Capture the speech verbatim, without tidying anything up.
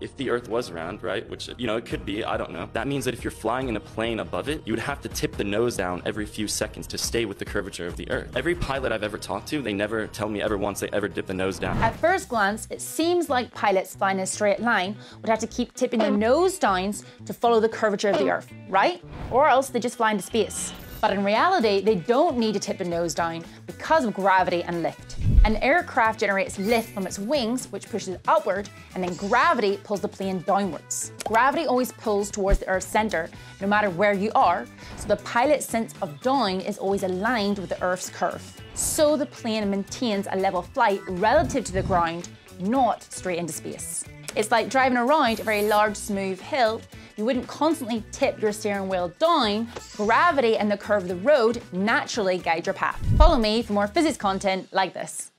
If the Earth was round, right, which, you know, it could be, I don't know, that means that if you're flying in a plane above it, you would have to tip the nose down every few seconds to stay with the curvature of the Earth. Every pilot I've ever talked to, they never tell me ever once they ever dip the nose down. At first glance, it seems like pilots flying in a straight line would have to keep tipping their nose downs to follow the curvature of the Earth, right? Or else they just fly into space. But in reality, they don't need to tip the nose down because of gravity and lift. An aircraft generates lift from its wings, which pushes it upward, and then gravity pulls the plane downwards. Gravity always pulls towards the Earth's center, no matter where you are, so the pilot's sense of down is always aligned with the Earth's curve. So the plane maintains a level flight relative to the ground, not straight into space. It's like driving around a very large, smooth hill. You wouldn't constantly tip your steering wheel down. Gravity and the curve of the road naturally guide your path. Follow me for more physics content like this.